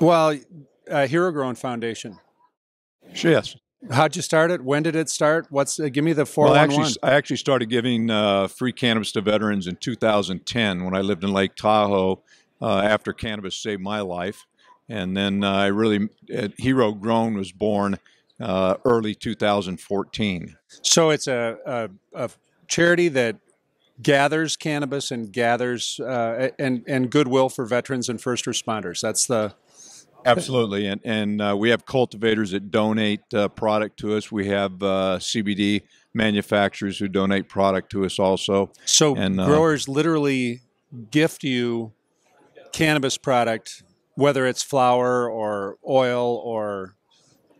Well, HeroGrown Foundation. Yes. How'd you start it? When did it start? What's give me the 411? Well, I actually started giving free cannabis to veterans in 2010 when I lived in Lake Tahoe after cannabis saved my life. And then I really, HeroGrown was born early 2014. So it's a charity that gathers cannabis and gathers and goodwill for veterans and first responders. That's the... Absolutely, and we have cultivators that donate product to us. We have CBD manufacturers who donate product to us also. So and, growers literally gift you cannabis product, whether it's flour or oil or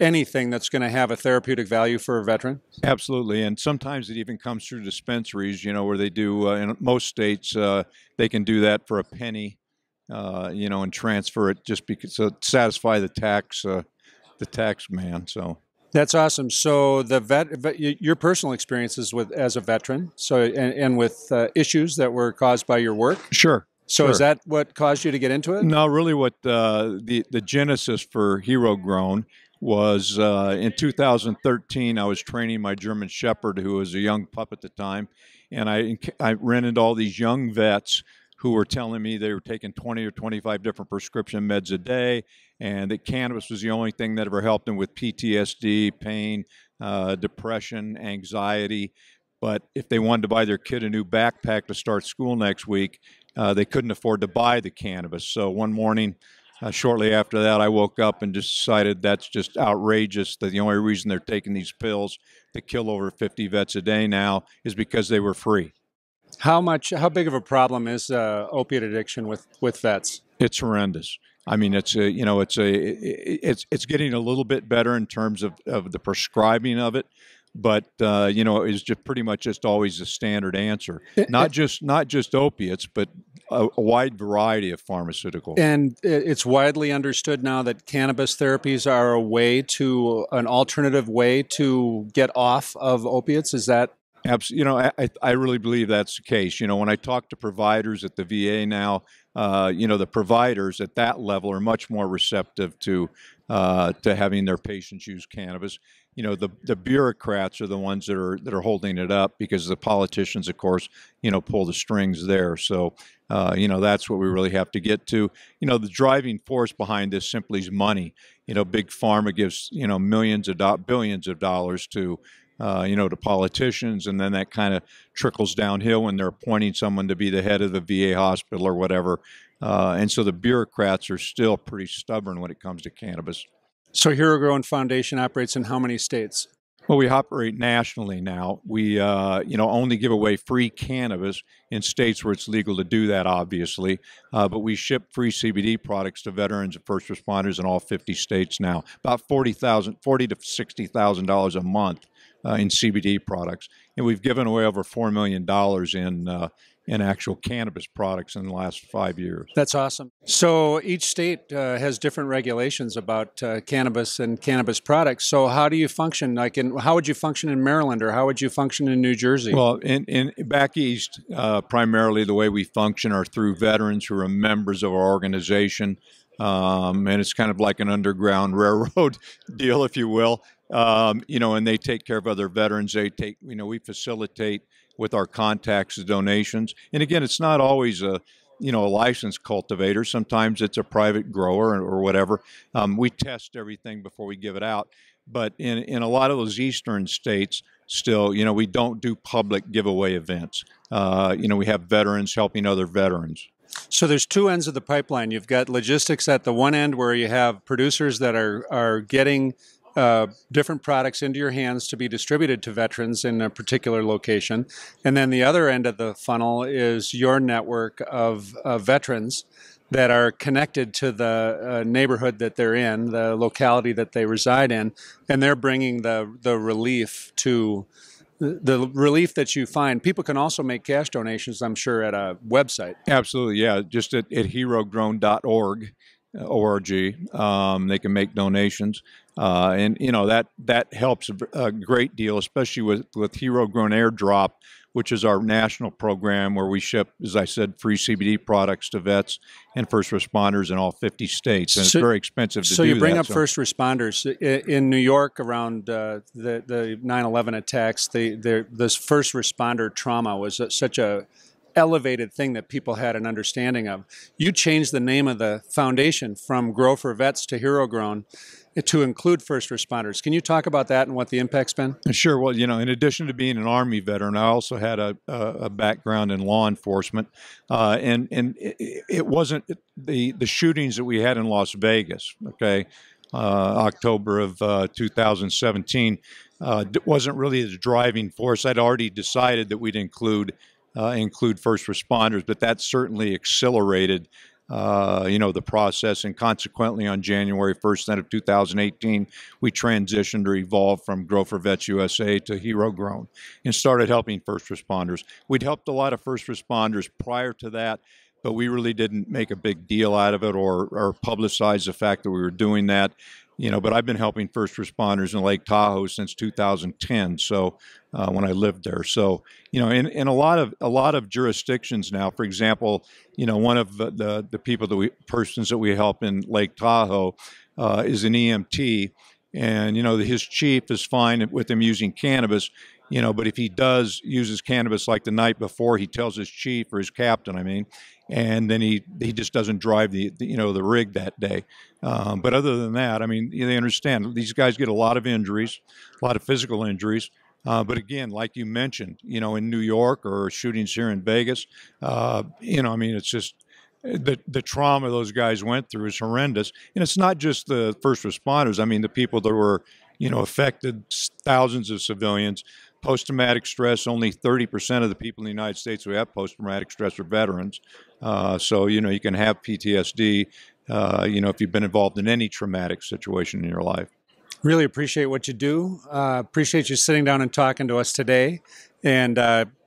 anything that's going to have a therapeutic value for a veteran? Absolutely, and sometimes it even comes through dispensaries, you know, where they do, in most states, they can do that for a penny. You know, and transfer it just because to satisfy the tax man. So that's awesome. So the your personal experiences with as a veteran, so and with issues that were caused by your work. Sure. So is that what caused you to get into it? No, really. What the genesis for HeroGrown was in 2013. I was training my German Shepherd, who was a young pup at the time, and I ran into all these young vets who were telling me they were taking 20 or 25 different prescription meds a day, and that cannabis was the only thing that ever helped them with PTSD, pain, depression, anxiety. But if they wanted to buy their kid a new backpack to start school next week, they couldn't afford to buy the cannabis. So one morning, shortly after that, I woke up and just decided that's just outrageous, that the only reason they're taking these pills to kill over 50 vets a day now is because they were free. How big of a problem is opiate addiction with vets? It's horrendous. I mean, it's getting a little bit better in terms of the prescribing of it, but you know, it's just pretty much just always the standard answer. Not just opiates, but a wide variety of pharmaceuticals. And it's widely understood now that cannabis therapies are a way to an alternative way to get off of opiates. Is that? Absolutely. You know, I really believe that's the case. You know, when I talk to providers at the VA now, you know, the providers at that level are much more receptive to having their patients use cannabis. You know, the bureaucrats are the ones that are holding it up because the politicians, of course, you know, pull the strings there. So, you know, that's what we really have to get to. You know, the driving force behind this simply is money. You know, Big Pharma gives, you know, billions of dollars to you know, to politicians, and then that kind of trickles downhill when they're appointing someone to be the head of the VA hospital or whatever. And so the bureaucrats are still pretty stubborn when it comes to cannabis. So HeroGrown Foundation operates in how many states? Well, we operate nationally now. We, you know, only give away free cannabis in states where it's legal to do that, obviously. But we ship free CBD products to veterans and first responders in all 50 states now. About $40 to $60,000 a month in CBD products, and we've given away over $4 million in actual cannabis products in the last 5 years. That's awesome. So each state has different regulations about cannabis and cannabis products. So how do you function? Like, how would you function in Maryland, or how would you function in New Jersey? Well, in back east, primarily the way we function are through veterans who are members of our organization, and it's kind of like an underground railroad deal, if you will. You know, and they take care of other veterans. They take, you know, we facilitate with our contacts the donations. And again, it's not always a, you know, a licensed cultivator. Sometimes it's a private grower or whatever. We test everything before we give it out. But in a lot of those eastern states, still, you know, we don't do public giveaway events. You know, we have veterans helping other veterans. So there's two ends of the pipeline. You've got logistics at the one end where you have producers that are getting different products into your hands to be distributed to veterans in a particular location. And then the other end of the funnel is your network of veterans that are connected to the neighborhood that they're in, the locality that they reside in, and they're bringing the relief to the relief that you find. People can also make cash donations, I'm sure, at a website. Absolutely, yeah. Just at herogrown.org. They can make donations, and you know that helps a great deal, especially with HeroGrown AirDrop, which is our national program where we ship, as I said, free CBD products to vets and first responders in all 50 states. And so, it's very expensive to do that. So you bring up first responders. In New York around the 9/11 attacks, this first responder trauma was such a elevated thing that people had an understanding of. You changed the name of the foundation from Grow for Vets to HeroGrown to include first responders. Can you talk about that and what the impact's been? Sure. Well, you know, in addition to being an Army veteran, I also had a background in law enforcement. And it wasn't the shootings that we had in Las Vegas, okay, October of 2017, wasn't really the driving force. I'd already decided that we'd include first responders, but that certainly accelerated, you know, the process. And consequently, on January 1st, then of 2018, we transitioned or evolved from Grow for Vets USA to HeroGrown and started helping first responders. We'd helped a lot of first responders prior to that, but we really didn't make a big deal out of it or publicize the fact that we were doing that. You know, but I've been helping first responders in Lake Tahoe since 2010. So when I lived there, so you know, in a lot of jurisdictions now, for example, you know, one of the people that persons that we help in Lake Tahoe is an EMT, and you know, his chief is fine with him using cannabis. You know, but if he does uses cannabis like the night before, he tells his chief or his captain, I mean, and then he just doesn't drive the rig that day. But other than that, I mean, they understand these guys get a lot of injuries, a lot of physical injuries. But again, like you mentioned, you know, in New York or shootings here in Vegas, you know, I mean, it's just the trauma those guys went through is horrendous. And it's not just the first responders. I mean, the people that were, you know, affected, thousands of civilians. Post-traumatic stress, only 30% of the people in the United States who have post-traumatic stress are veterans. So, you know, you can have PTSD, you know, if you've been involved in any traumatic situation in your life. Really appreciate what you do. Appreciate you sitting down and talking to us today. And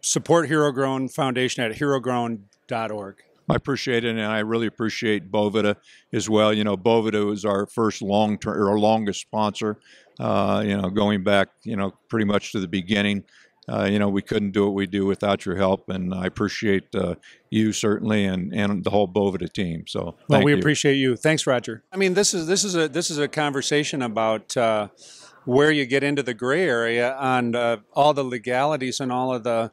support HeroGrown Foundation at herogrown.org. I appreciate it, and I really appreciate Boveda as well. You know, Boveda was our first long-term or our longest sponsor. You know, going back, you know, pretty much to the beginning. You know, we couldn't do what we do without your help, and I appreciate you certainly and the whole Boveda team. So, well, we appreciate you. Thanks, Roger. I mean, this is a conversation about where you get into the gray area on all the legalities and all of the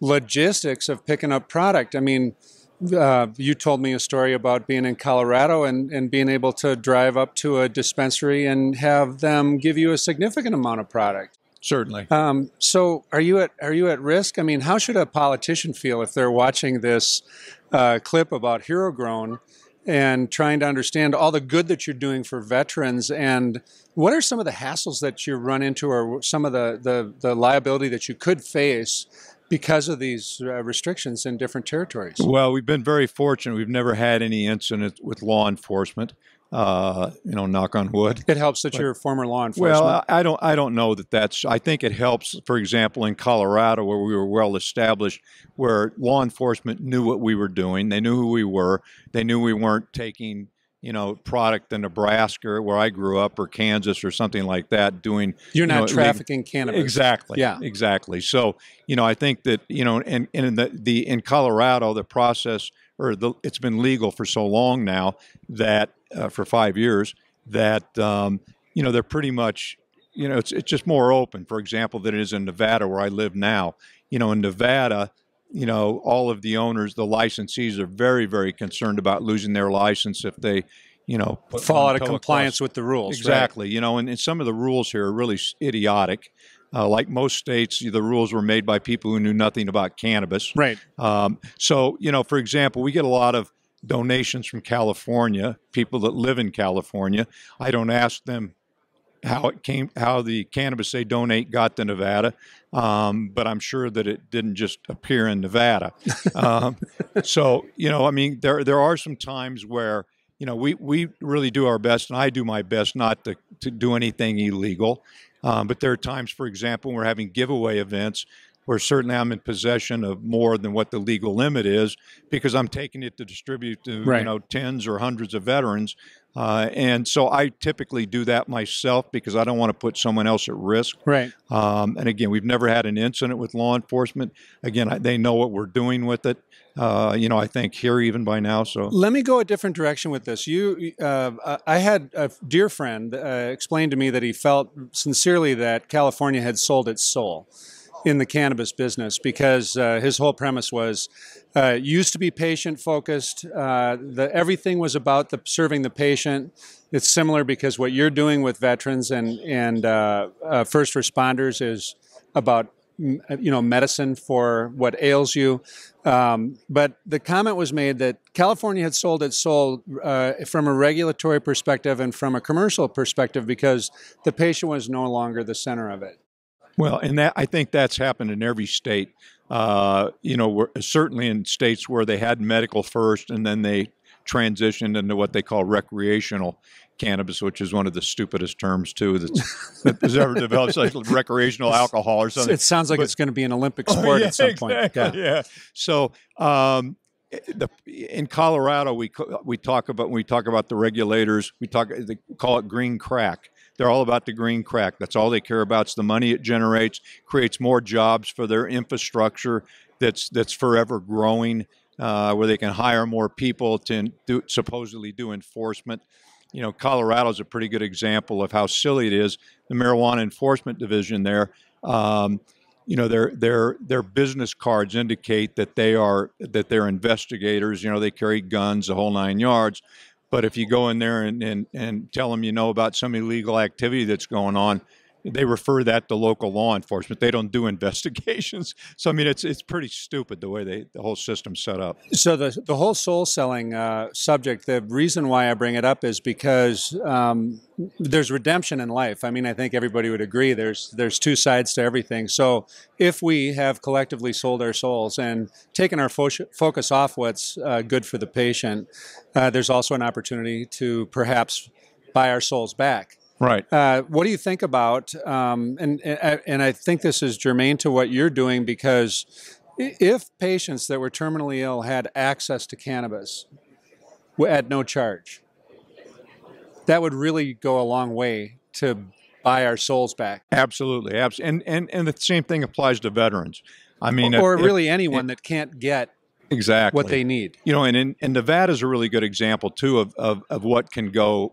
logistics of picking up product. I mean. You told me a story about being in Colorado and being able to drive up to a dispensary and have them give you a significant amount of product. Certainly. So are you at risk? I mean, how should a politician feel if they're watching this clip about HeroGrown and trying to understand all the good that you're doing for veterans, and what are some of the hassles that you run into or some of the liability that you could face because of these restrictions in different territories? Well, we've been very fortunate. We've never had any incident with law enforcement. You know, knock on wood. It helps that you're a former law enforcement. Well, I don't know that that's. I think it helps. For example, in Colorado, where we were well established, where law enforcement knew what we were doing, they knew who we were, they knew we weren't taking, you know, product in Nebraska where I grew up or Kansas or something like that doing. You're not trafficking cannabis. Exactly. Yeah, exactly. So, you know, I think that, you know, and in Colorado, the process it's been legal for so long now that for 5 years that, you know, they're pretty much, you know, it's just more open, for example, than it is in Nevada where I live now. You know, in Nevada, you know, all of the owners, the licensees are very, very concerned about losing their license if they, you know, fall out of compliance with the rules. Exactly. Right? You know, and some of the rules here are really idiotic. Like most states, the rules were made by people who knew nothing about cannabis. Right. So, you know, for example, we get a lot of donations from California, people that live in California. I don't ask them how the cannabis they donate got to Nevada, but I'm sure that it didn't just appear in Nevada. So, you know, I mean, there are some times where, you know, we really do our best, and I do my best not to do anything illegal. But there are times, for example, when we're having giveaway events where certainly I'm in possession of more than what the legal limit is because I'm taking it to distribute to, right, you know, tens or hundreds of veterans And so I typically do that myself because I don't want to put someone else at risk. Right. And again, we've never had an incident with law enforcement. Again, they know what we're doing with it. You know, I think here even by now. So let me go a different direction with this. I had a dear friend explain to me that he felt sincerely that California had sold its soul in the cannabis business because his whole premise was used to be patient focused. Everything was about serving the patient. It's similar because what you're doing with veterans and first responders is about, you know, medicine for what ails you. But the comment was made that California had sold its soul from a regulatory perspective and from a commercial perspective because the patient was no longer the center of it. Well, and that, I think that's happened in every state, you know, certainly in states where they had medical first and then they transitioned into what they call recreational cannabis, which is one of the stupidest terms, too, that's ever developed, like recreational alcohol or something. It sounds like it's going to be an Olympic sport at some exactly, point. Yeah. So in Colorado, we talk about, when we talk about the regulators, they call it green crack. They're all about the green crack. That's all they care about. It's the money it generates, creates more jobs for their infrastructure that's forever growing, where they can hire more people to supposedly do enforcement. You know, Colorado's a pretty good example of how silly it is. The Marijuana Enforcement Division there, you know, their business cards indicate that they're investigators. You know, they carry guns, the whole nine yards. But if you go in there and tell them you know about some illegal activity that's going on, they refer that to local law enforcement. They don't do investigations. So I mean, it's pretty stupid the way the whole system's set up. So the whole soul selling subject. The reason why I bring it up is because there's redemption in life. I mean, I think everybody would agree. There's two sides to everything. So if we have collectively sold our souls and taken our focus off what's good for the patient, there's also an opportunity to perhaps buy our souls back. Right. What do you think about, and I think this is germane to what you're doing, because if patients that were terminally ill had access to cannabis at no charge, that would really go a long way to buy our souls back. Absolutely. And the same thing applies to veterans. I mean, Or really anyone that can't get exactly what they need. You know, and Nevada's a really good example, too, of what can go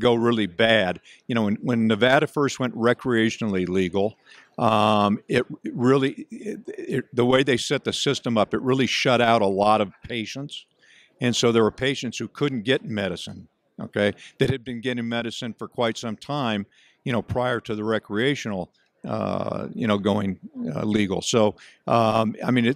really bad. You know, when Nevada first went recreationally legal, the way they set the system up, it really shut out a lot of patients. And so there were patients who couldn't get medicine, okay, that had been getting medicine for quite some time, you know, prior to the recreational you know, going legal. So, I mean,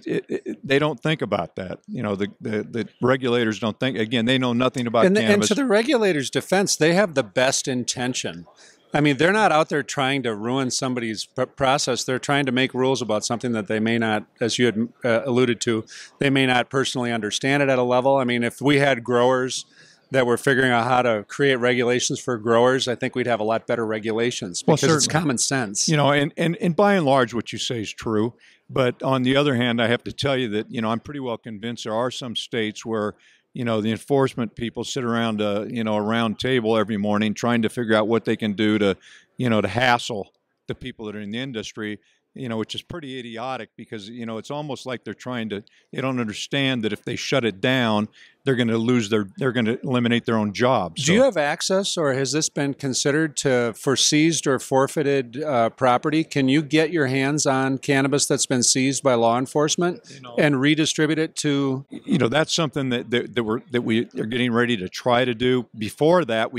they don't think about that. You know, the regulators don't think, again, they know nothing about cannabis. And to the regulators' defense, they have the best intention. I mean, they're not out there trying to ruin somebody's process. They're trying to make rules about something that they may not, as you had alluded to, they may not personally understand it at a level. I mean, if we had growers that we're figuring out how to create regulations for growers, I think we'd have a lot better regulations because it's common sense. You know, and by and large, what you say is true. But on the other hand, I have to tell you that, you know, I'm pretty well convinced there are some states where, you know, the enforcement people sit around, you know, a round table every morning trying to figure out what they can do to, you know, to hassle the people that are in the industry, you know, which is pretty idiotic because, you know, it's almost like they're trying to, they don't understand that if they shut it down, they're going to lose they're going to eliminate their own jobs. Do you have access, or has this been considered for seized or forfeited property? Can you get your hands on cannabis that's been seized by law enforcement, you know, and redistribute it to? You know, that's something that we are getting ready to try to do. Before that,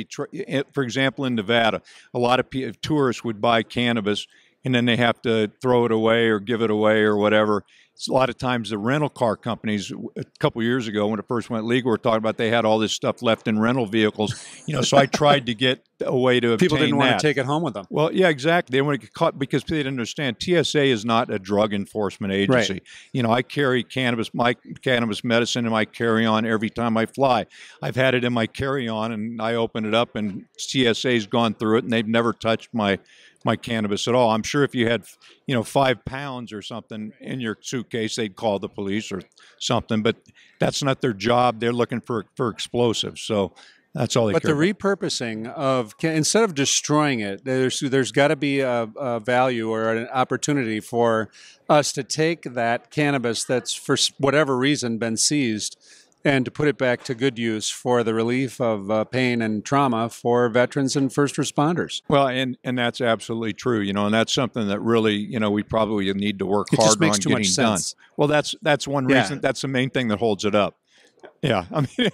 for example, in Nevada, a lot of tourists would buy cannabis and then they have to throw it away or give it away or whatever. It's a lot of times the rental car companies, a couple of years ago when it first went legal, were talking about they had all this stuff left in rental vehicles. You know, so I tried to get a way to obtain that. People didn't want to take it home with them. Well, yeah, exactly. They want to get caught because they didn't understand TSA is not a drug enforcement agency. Right. You know, I carry cannabis, my cannabis medicine in my carry-on every time I fly. I've had it in my carry-on and I open it up and TSA's gone through it and they've never touched my cannabis at all. I'm sure if you had, you know, 5 pounds or something in your suitcase, they'd call the police or something, but that's not their job. They're looking for explosives. So, That's all they care about. But the repurposing of, instead of destroying it, there's got to be a value or an opportunity for us to take that cannabis that's for whatever reason been seized and to put it back to good use for the relief of pain and trauma for veterans and first responders. Well, and that's absolutely true, you know, and that's something that really, you know, we probably need to work harder on getting done. Well, that's one reason. That's the main thing that holds it up. Yeah, I mean,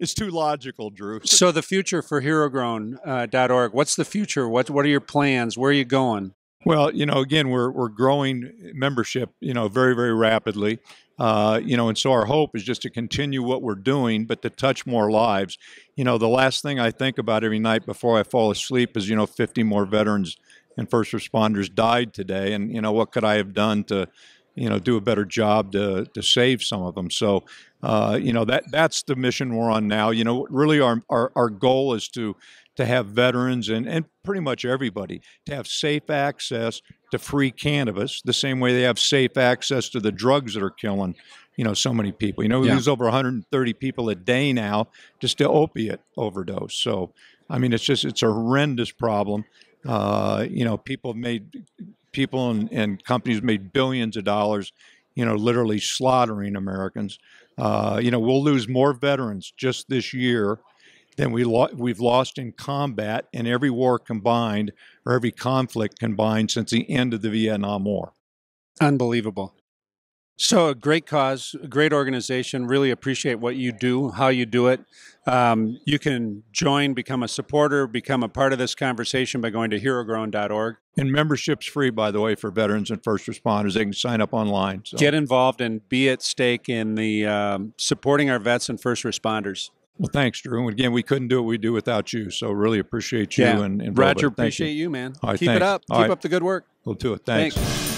it's too logical, Drew. So the future for HeroGrown.org, what's the future? What are your plans? Where are you going? Well, you know, again, we're growing membership, you know, very, very rapidly. You know, and so our hope is just to continue what we're doing, but to touch more lives. You know, the last thing I think about every night before I fall asleep is, you know, 50 more veterans and first responders died today. And, you know, what could I have done to, you know, do a better job to save some of them? So, you know, that's the mission we're on now. You know, really our goal is to have veterans and pretty much everybody to have safe access to free cannabis, the same way they have safe access to the drugs that are killing, you know, so many people. You know, we lose over 130 people a day now just to opiate overdose. So, I mean, it's a horrendous problem. You know, people and companies made billions of dollars, you know, literally slaughtering Americans. You know, we'll lose more veterans just this year than we've lost in combat in every war combined or every conflict combined since the end of the Vietnam War. Unbelievable. So a great cause, a great organization. Really appreciate what you do, how you do it. You can join, become a supporter, become a part of this conversation by going to herogrown.org. And membership's free, by the way, for veterans and first responders. They can sign up online. So. Get involved and be at stake in the supporting our vets and first responders. Well, thanks, Drew. And again, we couldn't do what we do without you. So really appreciate you. And Roger, appreciate you, man. All right, Keep it up. Keep up the good work. We'll do it. Thanks.